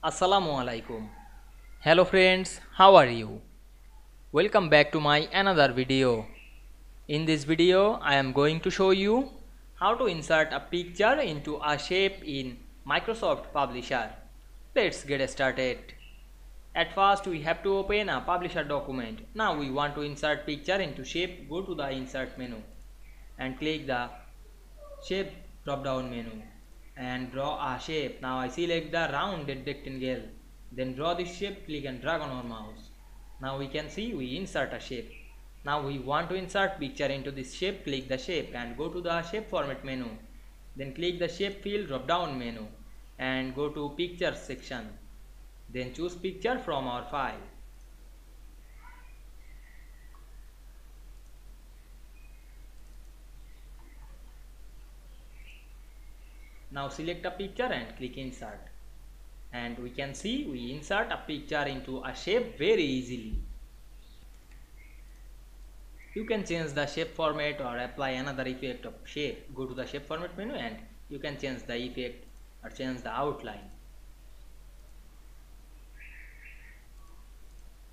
Assalamualaikum. Hello friends, how are you? Welcome back to my another video. In this video, I am going to show you how to insert a picture into a shape in Microsoft Publisher. Let's get started. At first, we have to open a Publisher document. Now we want to insert picture into shape. Go to the Insert menu and click the Shape drop down menu and draw a shape. Now I select the rounded rectangle, then draw this shape. Click and drag on our mouse. Now we can see we insert a shape. Now we want to insert picture into this shape. Click the shape and go to the shape format menu, then click the shape field drop down menu and go to picture section, then choose picture from our file. Now select a picture and click insert, and we can see we insert a picture into a shape very easily. You can change the shape format or apply another effect of shape. Go to the shape format menu and you can change the effect or change the outline.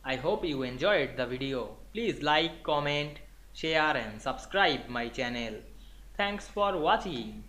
I hope you enjoyed the video. Please like, comment, share and subscribe my channel. Thanks for watching.